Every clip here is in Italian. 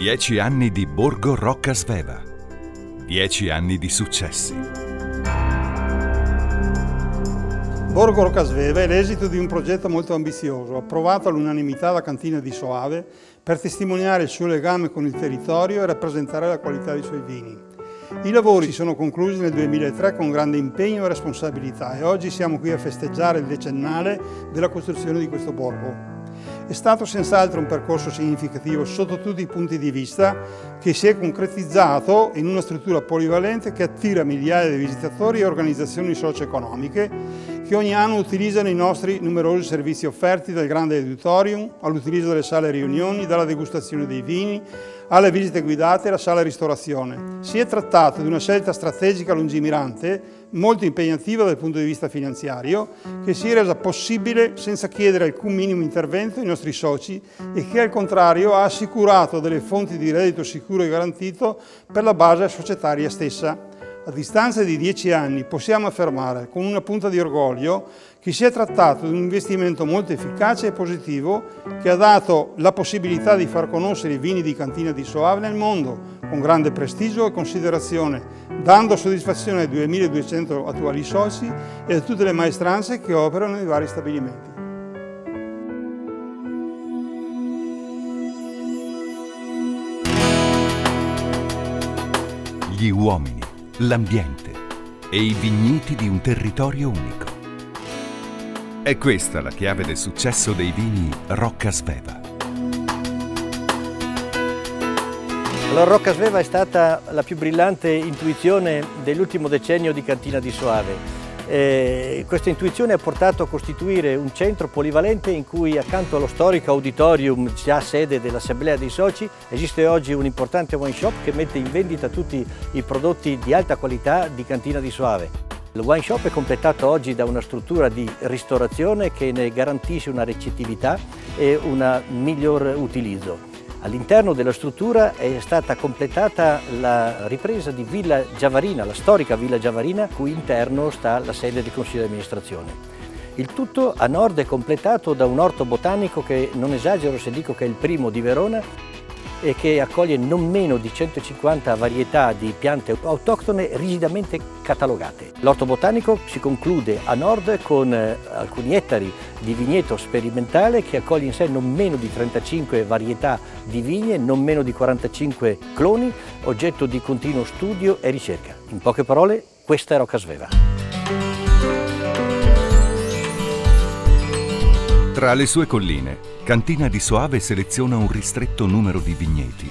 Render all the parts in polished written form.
10 anni di Borgo Rocca Sveva, 10 anni di successi. Borgo Rocca Sveva è l'esito di un progetto molto ambizioso, approvato all'unanimità da Cantina di Soave, per testimoniare il suo legame con il territorio e rappresentare la qualità dei suoi vini. I lavori si sono conclusi nel 2003 con grande impegno e responsabilità e oggi siamo qui a festeggiare il decennale della costruzione di questo borgo. È stato senz'altro un percorso significativo sotto tutti i punti di vista, che si è concretizzato in una struttura polivalente che attira migliaia di visitatori e organizzazioni socio-economiche che ogni anno utilizzano i nostri numerosi servizi offerti, dal grande auditorium all'utilizzo delle sale riunioni, dalla degustazione dei vini alle visite guidate e alla sala ristorazione. Si è trattato di una scelta strategica lungimirante, molto impegnativa dal punto di vista finanziario, che si è resa possibile senza chiedere alcun minimo intervento ai nostri soci e che al contrario ha assicurato delle fonti di reddito sicuro e garantito per la base societaria stessa. A distanza di 10 anni possiamo affermare con una punta di orgoglio che si è trattato di un investimento molto efficace e positivo, che ha dato la possibilità di far conoscere i vini di Cantina di Soave nel mondo con grande prestigio e considerazione, dando soddisfazione ai 2200 attuali soci e a tutte le maestranze che operano nei vari stabilimenti. Gli uomini, l'ambiente e i vigneti di un territorio unico. È questa la chiave del successo dei vini Rocca Sveva. La Rocca Sveva è stata la più brillante intuizione dell'ultimo decennio di Cantina di Soave. Questa intuizione ha portato a costituire un centro polivalente in cui, accanto allo storico auditorium, già sede dell'Assemblea dei Soci, esiste oggi un importante wine shop che mette in vendita tutti i prodotti di alta qualità di Cantina di Soave. Il wine shop è completato oggi da una struttura di ristorazione che ne garantisce una recettività e un miglior utilizzo. All'interno della struttura è stata completata la ripresa di Villa Giavarina, la storica Villa Giavarina, cui interno sta la sede del Consiglio di amministrazione. Il tutto a nord è completato da un orto botanico che, non esagero se dico che è il primo di Verona, e che accoglie non meno di 150 varietà di piante autoctone rigidamente catalogate. L'orto botanico si conclude a nord con alcuni ettari di vigneto sperimentale che accoglie in sé non meno di 35 varietà di vigne, non meno di 45 cloni, oggetto di continuo studio e ricerca. In poche parole, questa è Rocca Sveva. Tra le sue colline, Cantina di Soave seleziona un ristretto numero di vigneti,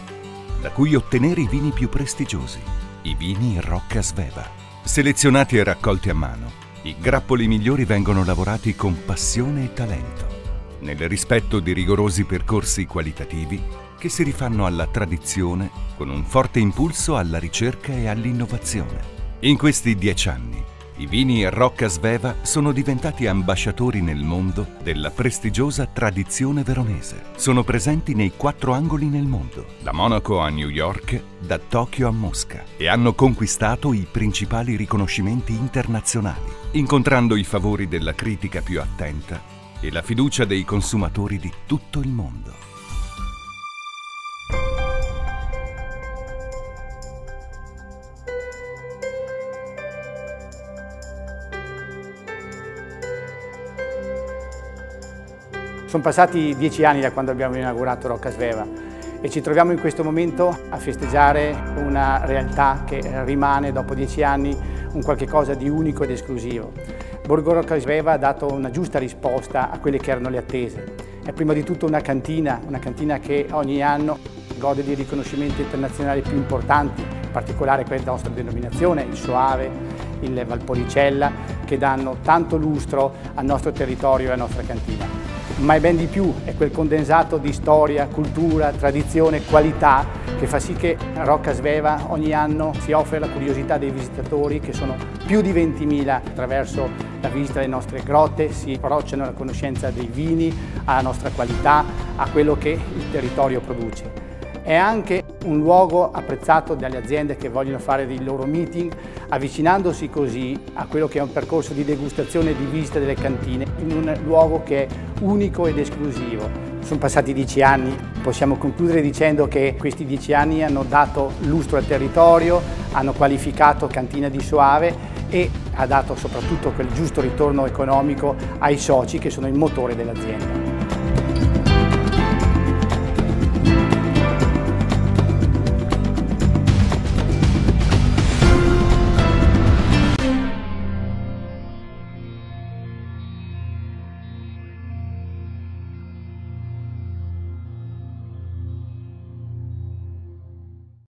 da cui ottenere i vini più prestigiosi, i vini Rocca Sveva. Selezionati e raccolti a mano, i grappoli migliori vengono lavorati con passione e talento, nel rispetto di rigorosi percorsi qualitativi che si rifanno alla tradizione, con un forte impulso alla ricerca e all'innovazione. In questi 10 anni, i vini Rocca Sveva sono diventati ambasciatori nel mondo della prestigiosa tradizione veronese. Sono presenti nei 4 angoli nel mondo, da Monaco a New York, da Tokyo a Mosca, e hanno conquistato i principali riconoscimenti internazionali, incontrando i favori della critica più attenta e la fiducia dei consumatori di tutto il mondo. Sono passati 10 anni da quando abbiamo inaugurato Rocca Sveva e ci troviamo in questo momento a festeggiare una realtà che rimane dopo 10 anni un qualche cosa di unico ed esclusivo. Borgo Rocca Sveva ha dato una giusta risposta a quelle che erano le attese. È prima di tutto una cantina che ogni anno gode di riconoscimenti internazionali più importanti, in particolare quella nostra denominazione, il Soave, il Valpolicella, che danno tanto lustro al nostro territorio e alla nostra cantina. Ma è ben di più, è quel condensato di storia, cultura, tradizione, qualità che fa sì che Rocca Sveva ogni anno si offre la curiosità dei visitatori, che sono più di 20.000 attraverso la visita delle nostre grotte, si approcciano alla conoscenza dei vini, alla nostra qualità, a quello che il territorio produce. È anche un luogo apprezzato dalle aziende che vogliono fare dei loro meeting, avvicinandosi così a quello che è un percorso di degustazione e di visita delle cantine in un luogo che è unico ed esclusivo. Sono passati 10 anni, possiamo concludere dicendo che questi 10 anni hanno dato lustro al territorio, hanno qualificato Cantina di Soave e ha dato soprattutto quel giusto ritorno economico ai soci che sono il motore dell'azienda.